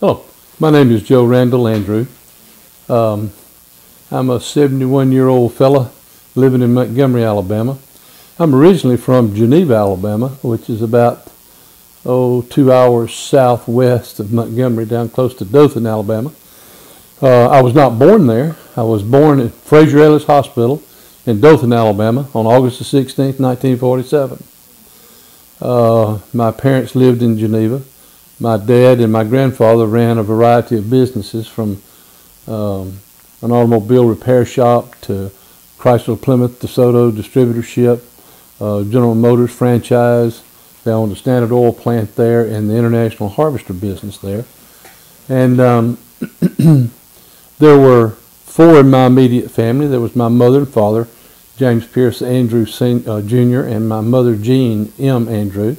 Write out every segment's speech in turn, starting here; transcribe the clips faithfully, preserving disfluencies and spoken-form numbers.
Hello, my name is Joe Randall Andrew. Um, I'm a seventy-one-year-old fella living in Montgomery, Alabama. I'm originally from Geneva, Alabama, which is about, oh, two hours southwest of Montgomery, down close to Dothan, Alabama. Uh, I was not born there. I was born at Fraser Ellis Hospital in Dothan, Alabama, on August the sixteenth, nineteen forty-seven. Uh, my parents lived in Geneva. My dad and my grandfather ran a variety of businesses, from um, an automobile repair shop to Chrysler Plymouth DeSoto distributorship, uh, General Motors franchise. They owned the Standard Oil plant there and the International Harvester business there. And um, there were four in my immediate family. There was my mother and father, James Pierce Andrew Junior, and my mother, Jean M. Andrew,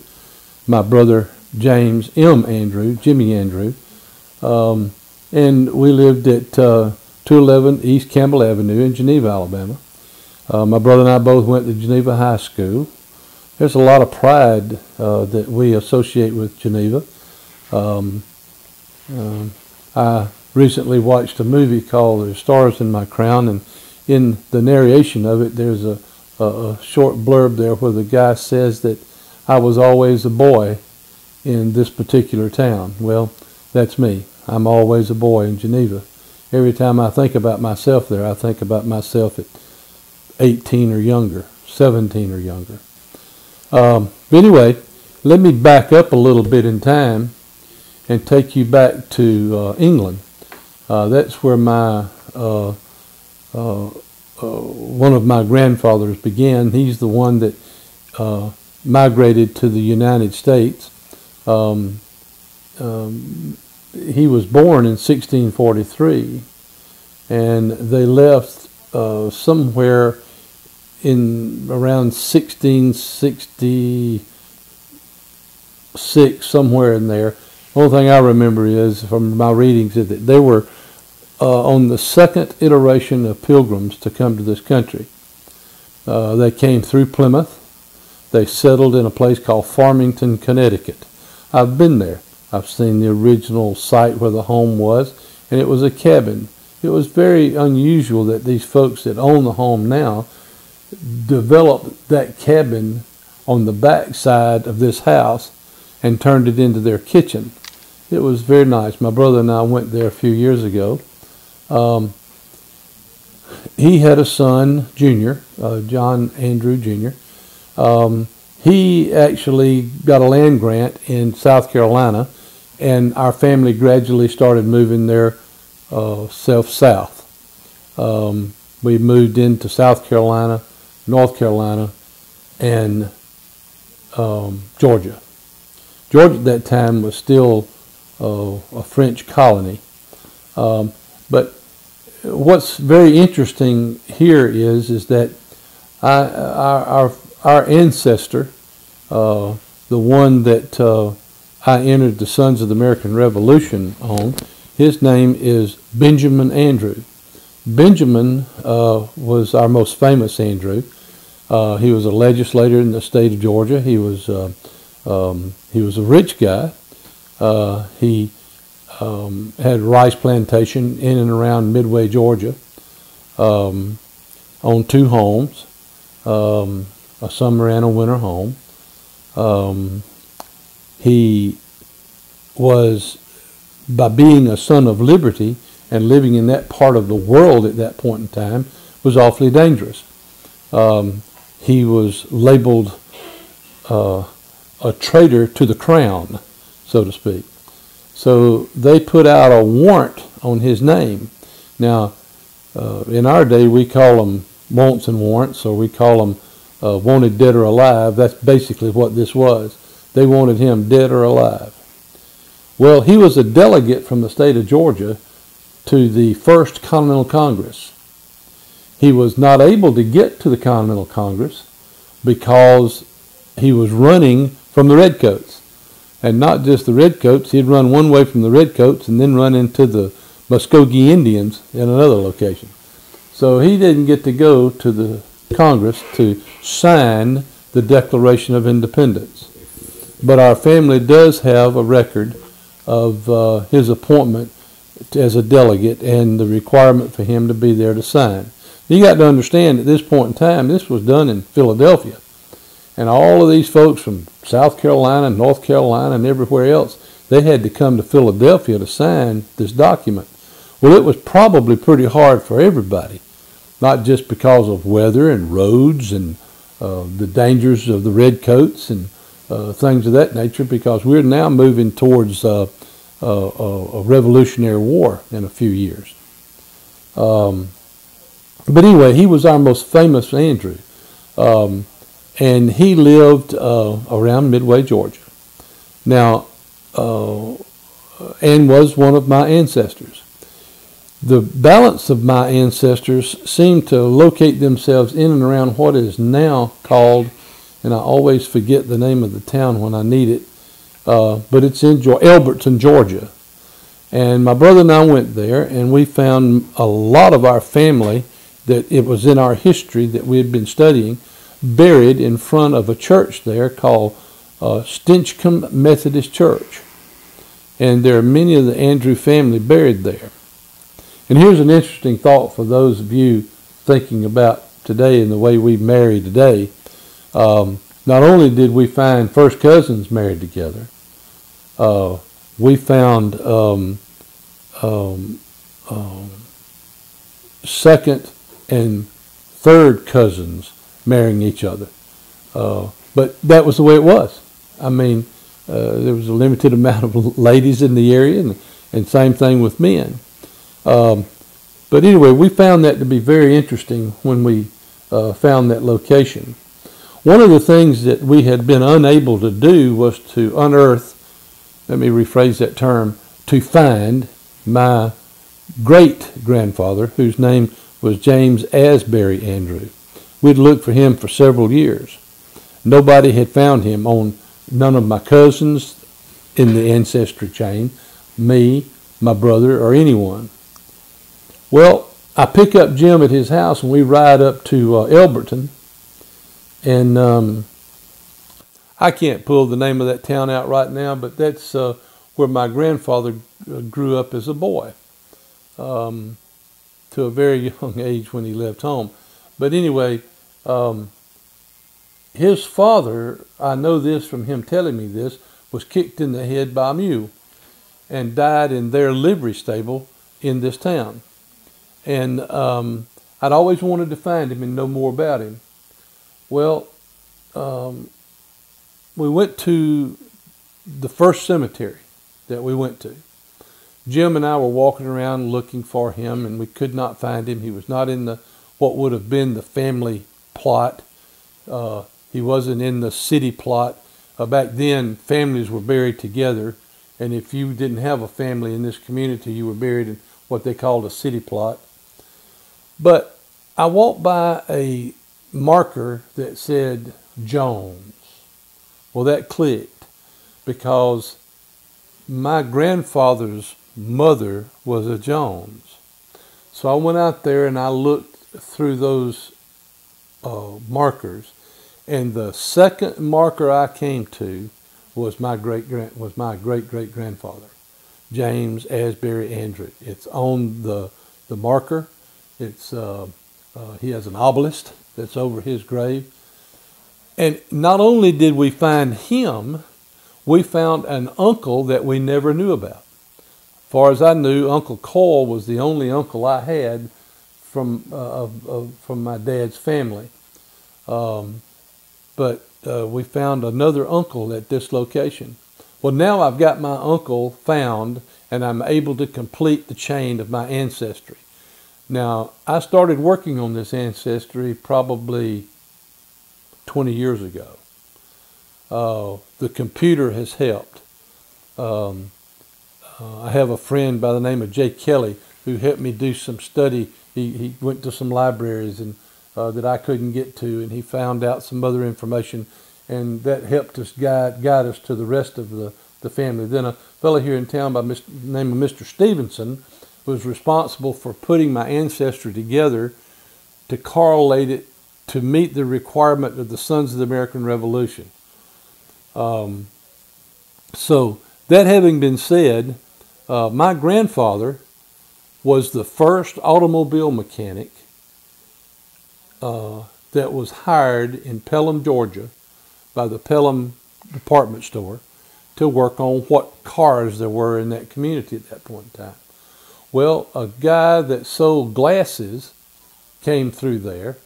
my brother, James M. Andrew, Jimmy Andrew, um, and we lived at uh, two eleven East Campbell Avenue in Geneva, Alabama. Uh, my brother and I both went to Geneva High School. There's a lot of pride uh, that we associate with Geneva. Um, uh, I recently watched a movie called Stars in My Crown, and in the narration of it, there's a, a, a short blurb there where the guy says that I was always a boy in this particular town. Well, that's me. I'm always a boy in Geneva. Every time I think about myself there, I think about myself at eighteen or younger, seventeen or younger. Um, but anyway, let me back up a little bit in time and take you back to uh, England. Uh, that's where my uh, uh, uh, one of my grandfathers began. He's the one that uh, migrated to the United States. Um, um, he was born in sixteen forty-three, and they left uh, somewhere in around sixteen sixty-six, somewhere in there. The only thing I remember is from my readings is that they were uh, on the second iteration of pilgrims to come to this country. Uh, they came through Plymouth. They settled in a place called Farmington, Connecticut. I've been there. I've seen the original site where the home was, and it was a cabin. It was very unusual that these folks that own the home now developed that cabin on the back side of this house and turned it into their kitchen. It was very nice. My brother and I went there a few years ago. Um, he had a son, Junior, uh, John Andrew Junior Um, He actually got a land grant in South Carolina, and our family gradually started moving their uh, self south. Um, we moved into South Carolina, North Carolina, and um, Georgia. Georgia at that time was still uh, a French colony. Um, but what's very interesting here is is that I, our, our Our ancestor, uh, the one that uh, I entered the Sons of the American Revolution on, his name is Benjamin Andrew. Benjamin uh, was our most famous Andrew. Uh, he was a legislator in the state of Georgia. He was uh, um, he was a rich guy. Uh, he um, had a rice plantation in and around Midway, Georgia. Um, owned two homes. Um, a summer and a winter home. Um, he was, by being a son of liberty and living in that part of the world at that point in time, was awfully dangerous. Um, he was labeled uh, a traitor to the crown, so to speak. So they put out a warrant on his name. Now, uh, in our day, we call them wants and warrants, or we call them Uh, wanted dead or alive. That's basically what this was. They wanted him dead or alive. Well, he was a delegate from the state of Georgia to the First Continental Congress. He was not able to get to the Continental Congress because he was running from the Redcoats. And not just the Redcoats, he'd run one way from the Redcoats and then run into the Muskogee Indians in another location. So he didn't get to go to the Congress to sign the Declaration of Independence. But our family does have a record of uh, his appointment as a delegate and the requirement for him to be there to sign. You got to understand at this point in time, this was done in Philadelphia. And all of these folks from South Carolina, North Carolina, and everywhere else, they had to come to Philadelphia to sign this document. Well, it was probably pretty hard for everybody, not just because of weather and roads and uh, the dangers of the redcoats and uh, things of that nature, because we're now moving towards uh, a, a revolutionary war in a few years. Um, but anyway, he was our most famous Andrew, um, and he lived uh, around Midway, Georgia. Now, uh, and was one of my ancestors. The balance of my ancestors seem to locate themselves in and around what is now called, and I always forget the name of the town when I need it, uh, but it's in Georgia, Elberton, Georgia. And my brother and I went there, and we found a lot of our family that it was in our history that we had been studying, buried in front of a church there called uh, Stinchcombe Methodist Church. And there are many of the Andrew family buried there. And here's an interesting thought for those of you thinking about today and the way we marry today. Um, not only did we find first cousins married together, uh, we found um, um, um, second and third cousins marrying each other. Uh, but that was the way it was. I mean, uh, there was a limited amount of ladies in the area, and, and same thing with men. Um, but anyway, we found that to be very interesting when we uh, found that location. One of the things that we had been unable to do was to unearth, let me rephrase that term, to find my great-grandfather, whose name was James Asbury Andrew. We'd looked for him for several years. Nobody had found him on none of my cousins in the ancestry chain, me, my brother, or anyone. Well, I pick up Jim at his house, and we ride up to uh, Elberton, and um, I can't pull the name of that town out right now, but that's uh, where my grandfather grew up as a boy, um, to a very young age when he left home. But anyway, um, his father, I know this from him telling me this, was kicked in the head by a mule and died in their livery stable in this town. And um, I'd always wanted to find him and know more about him. Well, um, we went to the first cemetery that we went to. Jim and I were walking around looking for him, and we could not find him. He was not in the what would have been the family plot. Uh, he wasn't in the city plot. Uh, back then, families were buried together, and if you didn't have a family in this community, you were buried in what they called a city plot. But I walked by a marker that said Jones. Well, that clicked, because my grandfather's mother was a Jones. So I went out there and I looked through those uh, markers, and the second marker I came to was my great grand was my great great grandfather, James Asbury Andrew. It's on the the marker. It's uh, uh, he has an obelisk that's over his grave. And not only did we find him, we found an uncle that we never knew about. As far as I knew, Uncle Cole was the only uncle I had from uh, of, of, from my dad's family. Um, but Uh, we found another uncle at this location. Well, now I've got my uncle found, and I'm able to complete the chain of my ancestry. Now, I started working on this ancestry probably twenty years ago. Uh, the computer has helped. Um, uh, I have a friend by the name of Jay Kelly who helped me do some study. He, he went to some libraries and Uh, that I couldn't get to, and he found out some other information, and that helped us guide guide us to the rest of the, the family. Then a fellow here in town by the name of Mister Stevenson was responsible for putting my ancestry together to correlate it to meet the requirement of the Sons of the American Revolution. Um, so That having been said, uh, my grandfather was the first automobile mechanic uh, that was hired in Pelham, Georgia, by the Pelham Department Store to work on what cars there were in that community at that point in time. Well, a guy that sold glasses came through there,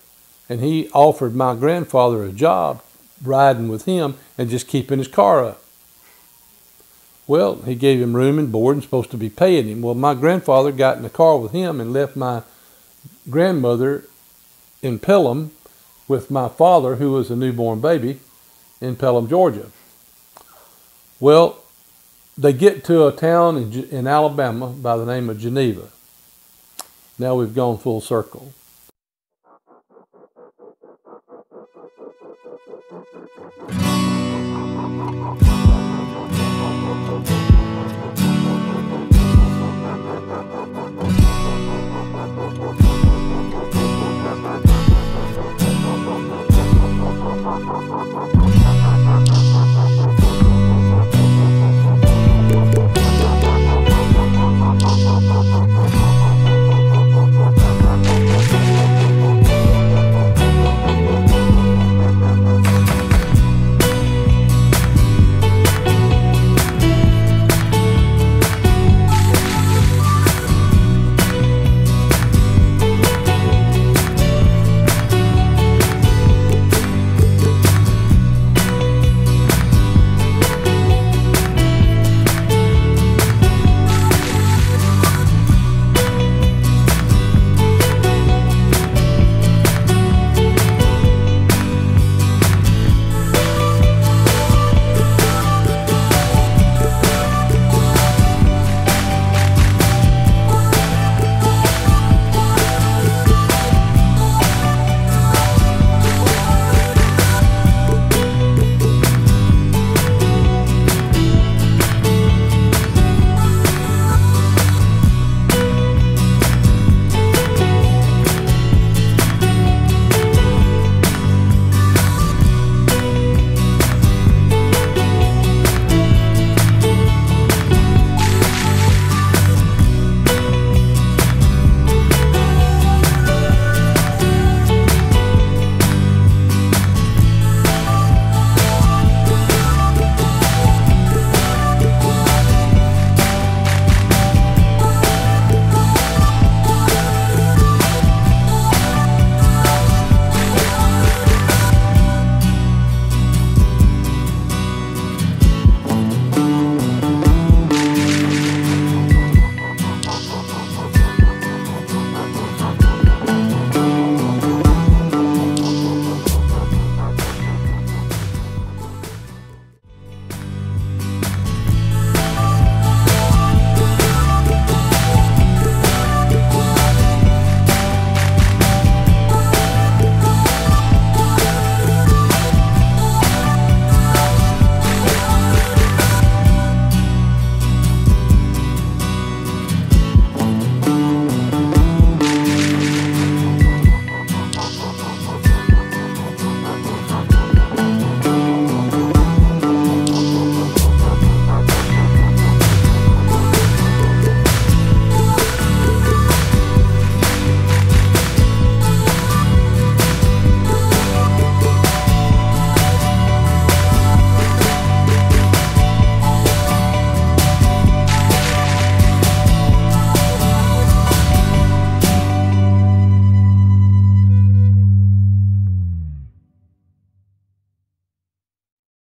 and he offered my grandfather a job riding with him and just keeping his car up. Well, he gave him room and board and supposed to be paying him. Well, my grandfather got in the car with him and left my grandmother in Pelham with my father, who was a newborn baby, in Pelham, Georgia. Well, they get to a town in, in Alabama by the name of Geneva. Now we've gone full circle.